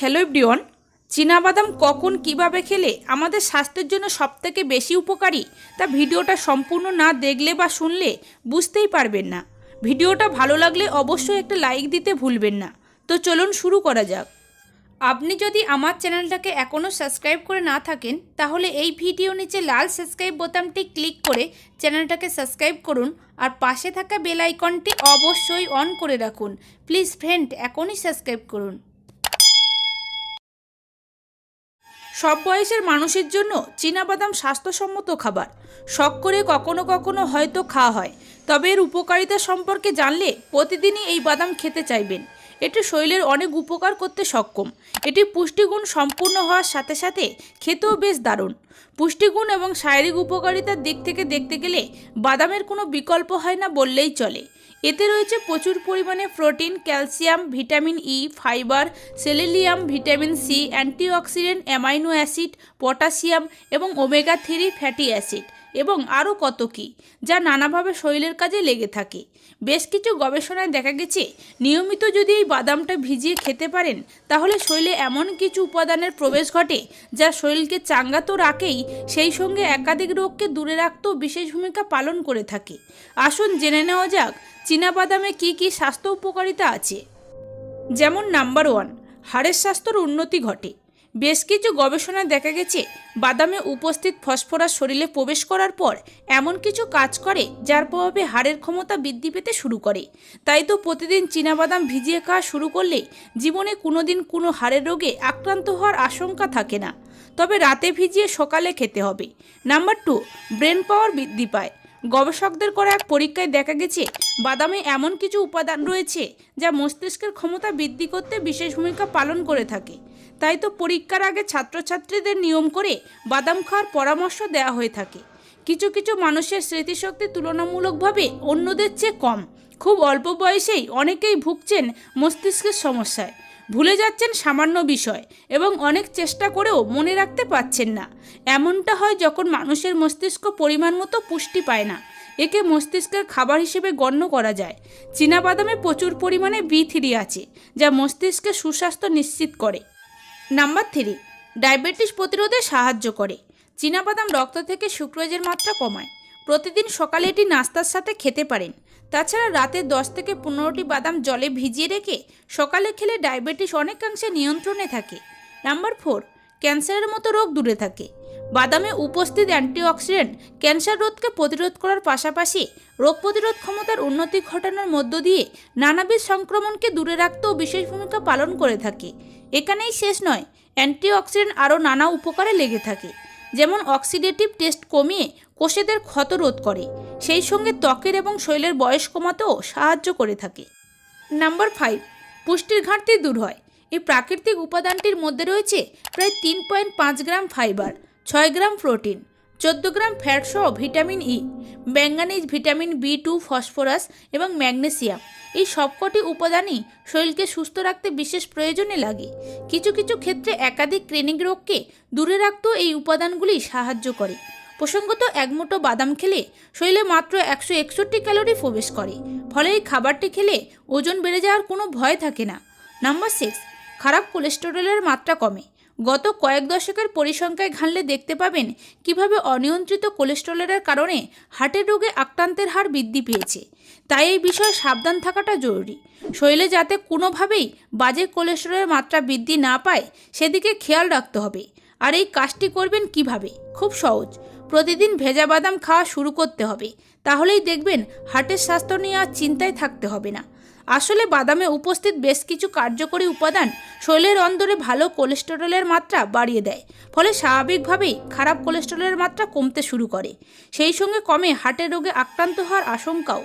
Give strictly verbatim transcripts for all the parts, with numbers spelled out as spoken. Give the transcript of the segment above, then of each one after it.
Hello everyone चीनाबादाम कখন কিভাবে খেলে আমাদের স্বাস্থ্যের জন্য সবথেকে বেশি উপকারী তা ভিডিওটা সম্পূর্ণ না দেখলে বা শুনলে বুঝতেই পারবেন না। ভিডিওটা ভালো লাগলে অবশ্যই একটা লাইক দিতে ভুলবেন না। তো চলুন শুরু করা যাক। আপনি যদি আমার চ্যানেলটাকে এখনও সাবস্ক্রাইব করে না থাকেন তাহলে এই ভিডিও নিচে লাল সাবস্ক্রাইব বোতামটি ক্লিক করে চ্যানেলটাকে সাবস্ক্রাইব করুন আর পাশে থাকা বেল আইকনটি অবশ্যই অন করে রাখুন। প্লিজ ফ্রেন্ড এখনই সাবস্ক্রাইব করুন। সব বয়সের মানুষের জন্য চীনাবাদাম স্বাস্থ্যসম্মত খাবার। শখ করে কখনো কখনো হয়তো খাওয়া হয়, তবে এর উপকারিতা সম্পর্কে জানলে প্রতিদিনই এই বাদাম খেতে চাইবেন। এটি শরীরের অনেক উপকার করতে সক্ষম। এটি পুষ্টিগুণ সম্পূর্ণ হওয়ার সাথে সাথে খেতেও বেশ দারুণ। পুষ্টিগুণ এবং শারীরিক উপকারিতার দিক থেকে দেখতে গেলে বাদামের কোনো বিকল্প হয় না বললেই চলে। এতে রয়েছে প্রচুর পরিমাণে protein, calcium, vitamin E, fibre, selenium, vitamin C, antioxidant, amino acid, potassium এবং ওমেগা থ্রি ফ্যাটি অ্যাসিড এবং আরও কত কী, যা নানাভাবে শরীরের কাজে লেগে থাকে। বেশ কিছু গবেষণায় দেখা গেছে নিয়মিত যদি এই বাদামটা ভিজিয়ে খেতে পারেন তাহলে শরীরে এমন কিছু উপাদানের প্রবেশ ঘটে যা শরীরকে চাঙ্গা তো রাখেই, সেই সঙ্গে একাধিক রোগকে দূরে রাখতেও বিশেষ ভূমিকা পালন করে থাকে। আসুন জেনে নেওয়া যাক চীনাবাদামে কী কী স্বাস্থ্য উপকারিতা আছে। যেমন নাম্বার ওয়ান, হাড়ের স্বাস্থ্যর উন্নতি ঘটে। বেশ কিছু গবেষণায় দেখা গেছে বাদামে উপস্থিত ফসফরাস শরীরে প্রবেশ করার পর এমন কিছু কাজ করে যার প্রভাবে হাড়ের ক্ষমতা বৃদ্ধি পেতে শুরু করে। তাই তো প্রতিদিন চীনাবাদাম ভিজিয়ে খাওয়া শুরু করলে জীবনে কোনো দিন কোনো হাড়ের রোগে আক্রান্ত হওয়ার আশঙ্কা থাকে না, তবে রাতে ভিজিয়ে সকালে খেতে হবে। নাম্বার টু, ব্রেন পাওয়ার বৃদ্ধি পায়। গবেষকদের করা এক পরীক্ষায় দেখা গেছে বাদামে এমন কিছু উপাদান রয়েছে যা মস্তিষ্কের ক্ষমতা বৃদ্ধি করতে বিশেষ ভূমিকা পালন করে থাকে। তাই তো পরীক্ষার আগে ছাত্রছাত্রীদের নিয়ম করে বাদাম খাওয়ার পরামর্শ দেওয়া হয়ে থাকে। কিছু কিছু মানুষের স্মৃতিশক্তি তুলনামূলকভাবে অন্যদের চেয়ে কম। খুব অল্প বয়সেই অনেকেই ভুগছেন মস্তিষ্কের সমস্যায়, ভুলে যাচ্ছেন সামান্য বিষয় এবং অনেক চেষ্টা করেও মনে রাখতে পারছেন না। এমনটা হয় যখন মানুষের মস্তিষ্ক পরিমাণ মতো পুষ্টি পায় না। একে মস্তিষ্কের খাবার হিসেবে গণ্য করা যায়। চীনাবাদামে প্রচুর পরিমাণে বি থ্রি আছে যা মস্তিষ্কের সুস্বাস্থ্য নিশ্চিত করে। নাম্বার থ্রি, ডায়াবেটিস প্রতিরোধে সাহায্য করে। চীনাবাদাম রক্ত থেকে সুক্রোজের মাত্রা কমায়। প্রতিদিন সকালে এটি নাস্তার সাথে খেতে পারেন। তাছাড়া রাতে দশ থেকে পনেরোটি বাদাম জলে ভিজিয়ে রেখে সকালে খেলে ডায়াবেটিস অনেকাংশে নিয়ন্ত্রণে থাকে। নাম্বার ফোর, ক্যান্সারের মতো রোগ দূরে থাকে। বাদামে উপস্থিত অ্যান্টিঅক্সিডেন্ট ক্যান্সার রোধকে প্রতিরোধ করার পাশাপাশি রোগ প্রতিরোধ ক্ষমতার উন্নতি ঘটানোর মধ্য দিয়ে নানাবিধ সংক্রমণকে দূরে রাখতেও বিশেষ ভূমিকা পালন করে থাকে। এখানেই শেষ নয়, অ্যান্টিঅক্সিডেন্ট আরও নানা উপকারে লেগে থাকে। যেমন অক্সিডেটিভ টেস্ট কমিয়ে কোষেদের ক্ষত রোধ করে, সেই সঙ্গে ত্বকের এবং শরীরের বয়স কমাতেও সাহায্য করে থাকে। নাম্বার ফাইভ, পুষ্টির ঘাটতি দূর হয়। এই প্রাকৃতিক উপাদানটির মধ্যে রয়েছে প্রায় তিন পয়েন্ট পাঁচ গ্রাম ফাইবার, ছয় গ্রাম প্রোটিন, চোদ্দ গ্রাম ফ্যাট সহ vitamin E, manganese, vitamin B two, phosphorus এবং ম্যাগনেসিয়াম। এই সবকটি উপাদানই শরীরকে সুস্থ রাখতে বিশেষ প্রয়োজনে লাগে। কিছু কিছু ক্ষেত্রে একাধিক ক্রনিক রোগকে দূরে রাখতেও এই উপাদানগুলি সাহায্য করে। প্রসঙ্গত, এক মুঠো বাদাম খেলে শরীরে মাত্র একশো একষট্টি ক্যালোরি প্রবেশ করে, ফলে এই খাবারটি খেলে ওজন বেড়ে যাওয়ার কোনো ভয় থাকে না। নাম্বার সিক্স, খারাপ কোলেস্টেরলের মাত্রা কমে। গত কয়েক দশকের পরিসংখ্যায় ঘাঁটলে দেখতে পাবেন কিভাবে অনিয়ন্ত্রিত কোলেস্টেরলের কারণে হার্টের রোগে আক্রান্তের হার বৃদ্ধি পেয়েছে। তাই এই বিষয়ে সাবধান থাকাটা জরুরি। শরীরে যাতে কোনোভাবেই বাজে কোলেস্টেরলের মাত্রা বৃদ্ধি না পায় সেদিকে খেয়াল রাখতে হবে। আর এই কাজটি করবেন কিভাবে? খুব সহজ, প্রতিদিন ভেজা বাদাম খাওয়া শুরু করতে হবে, তাহলেই দেখবেন হার্টের স্বাস্থ্য নিয়ে আর চিন্তায় থাকতে হবে না। আসলে বাদামে উপস্থিত বেশ কিছু কার্যকরী উপাদান শরীরের অন্দরে ভালো কোলেস্টেরলের মাত্রা বাড়িয়ে দেয়, ফলে স্বাভাবিকভাবেই খারাপ কোলেস্টেরলের মাত্রা কমতে শুরু করে। সেই সঙ্গে কমে হার্টের রোগে আক্রান্ত হওয়ার আশঙ্কাও।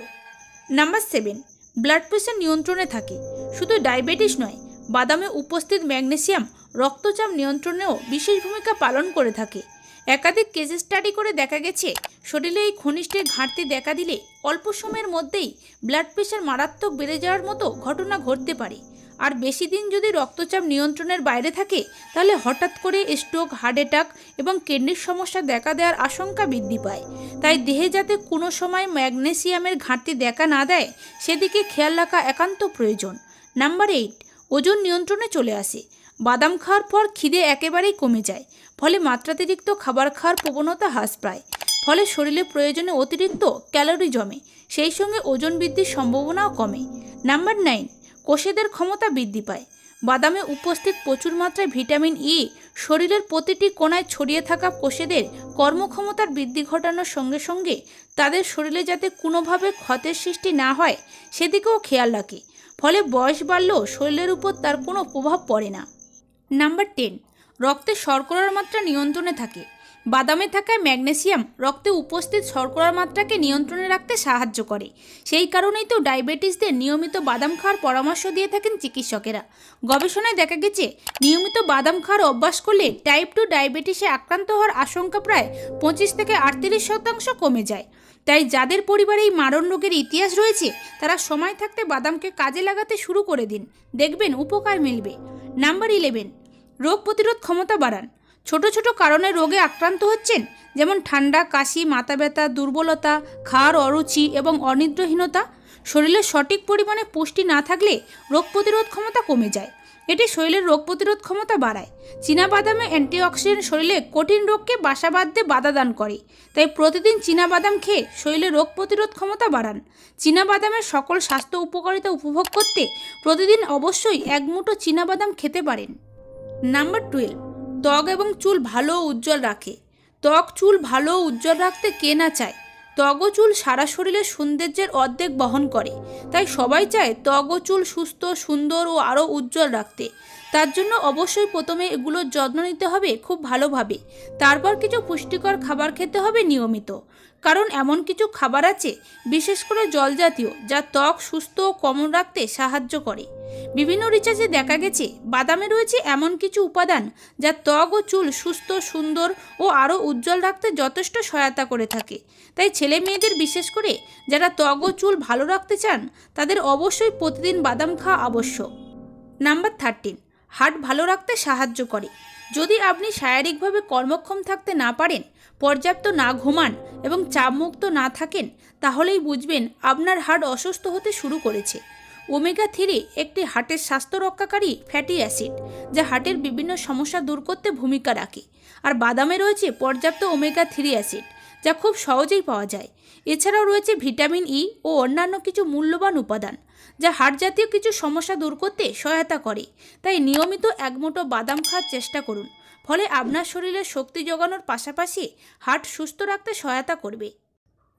নাম্বার সেভেন, ব্লাড প্রেশার নিয়ন্ত্রণে থাকে। শুধু ডায়াবেটিস নয়, বাদামে উপস্থিত ম্যাগনেসিয়াম রক্তচাপ নিয়ন্ত্রণেও বিশেষ ভূমিকা পালন করে থাকে। একাধিক কেস স্টাডি করে দেখা গেছে শরীরে এই খনিজটির ঘাটতি দেখা দিলে অল্প সময়ের মধ্যেই ব্লাড প্রেশার মারাত্মক বেড়ে যাওয়ার মতো ঘটনা ঘটতে পারে। আর বেশি দিন যদি রক্তচাপ নিয়ন্ত্রণের বাইরে থাকে তাহলে হঠাৎ করে স্ট্রোক, হার্ট অ্যাটাক এবং কিডনির সমস্যা দেখা দেওয়ার আশঙ্কা বৃদ্ধি পায়। তাই দেহে যাতে কোনো সময় ম্যাগনেসিয়ামের ঘাটতি দেখা না দেয় সেদিকে খেয়াল রাখা একান্ত প্রয়োজন। নাম্বার এইট, ওজন নিয়ন্ত্রণে চলে আসে। বাদাম খাওয়ার পর খিদে একেবারেই কমে যায়, ফলে মাত্রাতিরিক্ত খাবার খাওয়ার প্রবণতা হ্রাস পায়, ফলে শরীরে প্রয়োজনে অতিরিক্ত ক্যালোরি জমে, সেই সঙ্গে ওজন বৃদ্ধির সম্ভাবনাও কমে। নাম্বার নাইন, কোষেদের ক্ষমতা বৃদ্ধি পায়। বাদামে উপস্থিত প্রচুর মাত্রায় ভিটামিন ই শরীরের প্রতিটি কোণায় ছড়িয়ে থাকা কোষেদের কর্মক্ষমতার বৃদ্ধি ঘটানোর সঙ্গে সঙ্গে তাদের শরীরে যাতে কোনোভাবে ক্ষতের সৃষ্টি না হয় সেদিকেও খেয়াল রাখে, ফলে বয়স বাড়লেও শরীরের উপর তার কোনো প্রভাব পড়ে না। নাম্বার টেন, রক্তে শর্করার মাত্রা নিয়ন্ত্রণে থাকে। বাদামে থাকা ম্যাগনেসিয়াম রক্তে উপস্থিত শর্করার মাত্রাকে নিয়ন্ত্রণে রাখতে সাহায্য করে, সেই কারণেই তো ডায়াবেটিসদের নিয়মিত বাদাম খাওয়ার পরামর্শ দিয়ে থাকেন চিকিৎসকেরা। গবেষণায় দেখা গেছে নিয়মিত বাদাম খাওয়ার অভ্যাস করলে টাইপ টু ডায়াবেটিসে আক্রান্ত হওয়ার আশঙ্কা প্রায় পঁচিশ থেকে আটত্রিশ শতাংশ কমে যায়। তাই যাদের পরিবারে এই মারণ রোগের ইতিহাস রয়েছে তারা সময় থাকতে বাদামকে কাজে লাগাতে শুরু করে দিন, দেখবেন উপকার মিলবে। নাম্বার ইলেভেন, রোগ প্রতিরোধ ক্ষমতা বাড়ান। ছোট ছোট কারণে রোগে আক্রান্ত হচ্ছেন, যেমন ঠান্ডা, কাশি, মাথা ব্যথা, দুর্বলতা, খাওয়ার অরুচি এবং অনিদ্রাহীনতা। শরীরে সঠিক পরিমাণে পুষ্টি না থাকলে রোগ প্রতিরোধ ক্ষমতা কমে যায়, এটি শরীরের রোগ প্রতিরোধ ক্ষমতা বাড়ায়। চীনাবাদামে অ্যান্টিঅক্সিডেন্ট শরীরে কঠিন রোগকে বাসা বাঁধতে বাধা দান করে, তাই প্রতিদিন চীনাবাদাম খেয়ে শরীরে রোগ প্রতিরোধ ক্ষমতা বাড়ান। চীনাবাদামের সকল স্বাস্থ্য উপকারিতা উপভোগ করতে প্রতিদিন অবশ্যই এক মুঠো চীনাবাদাম খেতে পারেন। নাম্বার টুয়েলভ, ত্বক এবং চুল ভালো উজ্জ্বল রাখে। ত্বক চুল ভালো উজ্জ্বল রাখতে কে না চায়? ত্বক ও চুল সারা শরীরে সৌন্দর্যের অর্ধেক বহন করে, তাই সবাই চায় ত্বক ও চুল সুস্থ, সুন্দর ও আরও উজ্জ্বল রাখতে। তার জন্য অবশ্যই প্রথমে এগুলোর যত্ন নিতে হবে খুব ভালোভাবে, তারপর কিছু পুষ্টিকর খাবার খেতে হবে নিয়মিত, কারণ এমন কিছু খাবার আছে বিশেষ করে জল জাতীয় যা ত্বক সুস্থ ও কোমল রাখতে সাহায্য করে। বিভিন্ন রিসার্চে দেখা গেছে বাদামে রয়েছে এমন কিছু উপাদান যা ত্বক ও চুল সুস্থ, সুন্দর ও আরও উজ্জ্বল রাখতে যথেষ্ট সহায়তা করে থাকে। তাই ছেলে মেয়েদের বিশেষ করে যারা ত্বক ও চুল ভালো রাখতে চান তাদের অবশ্যই প্রতিদিন বাদাম খাওয়া আবশ্যক। নাম্বার থার্টিন, হার্ট ভালো রাখতে সাহায্য করে। যদি আপনি শারীরিকভাবে কর্মক্ষম থাকতে না পারেন, পর্যাপ্ত না ঘুমান এবং চাপমুক্ত না থাকেন, তাহলেই বুঝবেন আপনার হার্ট অসুস্থ হতে শুরু করেছে। ওমেগা থ্রি একটি হার্টের স্বাস্থ্য রক্ষাকারী ফ্যাটি অ্যাসিড যা হার্টের বিভিন্ন সমস্যা দূর করতে ভূমিকা রাখে, আর বাদামে রয়েছে পর্যাপ্ত ওমেগা থ্রি অ্যাসিড যা খুব সহজেই পাওয়া যায়। এছাড়াও রয়েছে ভিটামিন ই ও অন্যান্য কিছু মূল্যবান উপাদান যা হাড় জাতীয় কিছু সমস্যা দূর করতে সহায়তা করে। তাই নিয়মিত এক মুঠো বাদাম খাওয়ার চেষ্টা করুন, ফলে আপনার শরীরে শক্তি জোগানোর পাশাপাশি হার্ট সুস্থ রাখতে সহায়তা করবে।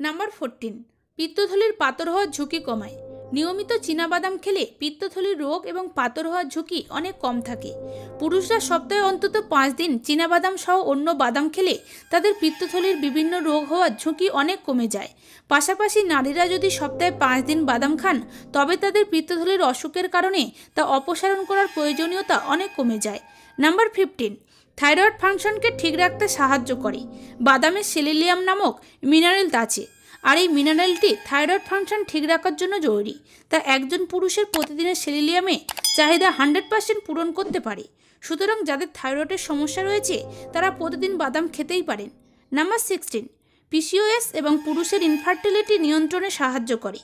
নাম্বার ফোরটিন, পিত্তথলির পাতর হওয়ার ঝুঁকি কমায়। নিয়মিত চীনাবাদাম খেলে পিত্তথলির রোগ এবং পাতর হওয়ার ঝুঁকি অনেক কম থাকে। পুরুষরা সপ্তাহে অন্তত পাঁচ দিন চীনাবাদাম সহ অন্য বাদাম খেলে তাদের পিত্তথলির বিভিন্ন রোগ হওয়ার ঝুঁকি অনেক কমে যায়। পাশাপাশি নারীরা যদি সপ্তাহে পাঁচ দিন বাদাম খান তবে তাদের পিত্তথলির অসুখের কারণে তা অপসারণ করার প্রয়োজনীয়তা অনেক কমে যায়। নাম্বার ফিফটিন, থাইরয়েড ফাংশনকে ঠিক রাখতে সাহায্য করে। বাদামে সেলিলিয়াম নামক মিনারেল আছে, আর এই মিনারেলটি থাইরয়েড ফাংশন ঠিক রাখার জন্য জরুরি। তা একজন পুরুষের প্রতিদিনের সেলিলিয়ামে চাহিদা হান্ড্রেড পার্সেন্ট পূরণ করতে পারে। সুতরাং যাদের থাইরয়েডের সমস্যা রয়েছে তারা প্রতিদিন বাদাম খেতেই পারেন। নাম্বার সিক্সটিন, পিসিওএস এবং পুরুষের ইনফার্টিলিটি নিয়ন্ত্রণে সাহায্য করে।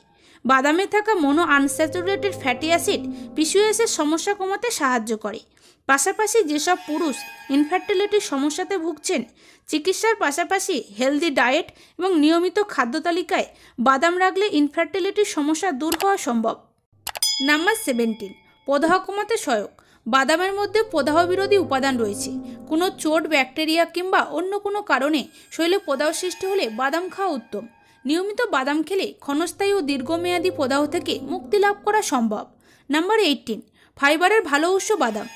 বাদামে থাকা মনো আনস্যাচুরেটেড ফ্যাটি অ্যাসিড পিসিওএসের সমস্যা কমাতে সাহায্য করে। পাশাপাশি যেসব পুরুষ ইনফার্টিলিটির সমস্যাতে ভুগছেন, চিকিৎসার পাশাপাশি হেলদি ডায়েট এবং নিয়মিত খাদ্য তালিকায় বাদাম রাখলে ইনফার্টিলিটির সমস্যা দূর হওয়া সম্ভব। নাম্বার সেভেন্টিন, প্রদাহ কমাতে সহায়ক। বাদামের মধ্যে প্রদাহ বিরোধী উপাদান রয়েছে। কোনো চোট, ব্যাকটেরিয়া কিংবা অন্য কোনো কারণে শরীরে প্রদাহ সৃষ্টি হলে বাদাম খাওয়া উত্তম। নিয়মিত বাদাম খেলে ক্ষণস্থায়ী ও দীর্ঘমেয়াদী প্রদাহ থেকে মুক্তি লাভ করা সম্ভব। নাম্বার এইটিন, ফাইবারের ভালো উৎস বাদাম।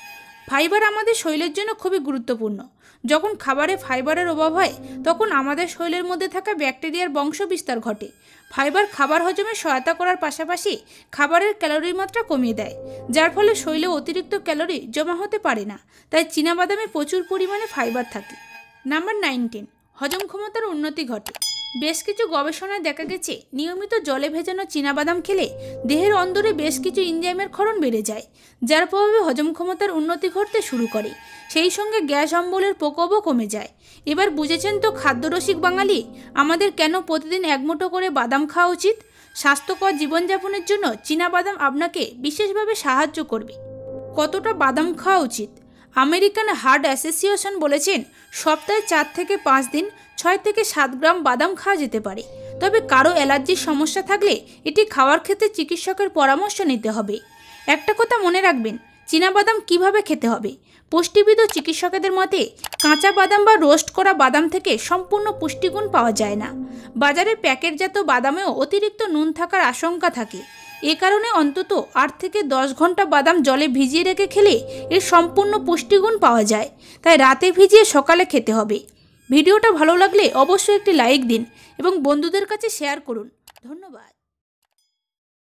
ফাইবার আমাদের শরীরের জন্য খুবই গুরুত্বপূর্ণ। যখন খাবারে ফাইবারের অভাব হয় তখন আমাদের শরীরের মধ্যে থাকা ব্যাকটেরিয়ার বংশ বিস্তার ঘটে। ফাইবার খাবার হজমে সহায়তা করার পাশাপাশি খাবারের ক্যালোরির মাত্রা কমিয়ে দেয়, যার ফলে শরীরে অতিরিক্ত ক্যালোরি জমা হতে পারে না। তাই চীনাবাদামে প্রচুর পরিমাণে ফাইবার থাকে। নাম্বার নাইনটিন, হজম ক্ষমতার উন্নতি ঘটে। বেশ কিছু গবেষণায় দেখা গেছে নিয়মিত জলে ভেজানো চীনাবাদাম খেলে দেহের অন্দরে বেশ কিছু এনজাইমের ক্ষরণ বেড়ে যায়, যার প্রভাবে হজম ক্ষমতার উন্নতি ঘটতে শুরু করে। সেই সঙ্গে গ্যাস অম্বলের প্রকোপও কমে যায়। এবার বুঝেছেন তো খাদ্যরসিক বাঙালি আমাদের কেন প্রতিদিন এক মুঠো করে বাদাম খাওয়া উচিত। স্বাস্থ্যকর জীবনযাপনের জন্য চীনাবাদাম আপনাকে বিশেষভাবে সাহায্য করবে। কতটা বাদাম খাওয়া উচিত? अमेरिकान हार्ट एसोसिएशन बोलेছেন सप्ताहे चार থেকে पाँच दिन छय থেকে सात ग्राम बादाम খাওয়া যেতে পারে। তবে কারো অ্যালার্জির সমস্যা থাকলে এটি খাওয়ার ক্ষেত্রে চিকিৎসকের পরামর্শ নিতে হবে। একটা কথা মনে রাখবেন, চীনা বাদাম কিভাবে খেতে হবে। পুষ্টিবিদ ও চিকিৎসকদের মতে কাঁচা বাদাম বা রোস্ট করা বাদাম থেকে সম্পূর্ণ পুষ্টিগুণ পাওয়া যায় না। বাজারে প্যাকেটজাত বাদামেও অতিরিক্ত নুন থাকার আশঙ্কা থাকে। এ কারণে অন্তত আট থেকে দশ ঘন্টা বাদাম জলে ভিজিয়ে রেখে খেলে এর সম্পূর্ণ পুষ্টিগুণ পাওয়া যায়। তাই রাতে ভিজিয়ে সকালে খেতে হবে। ভিডিওটা ভালো লাগলে অবশ্যই একটি লাইক দিন এবং বন্ধুদের কাছে শেয়ার করুন। ধন্যবাদ।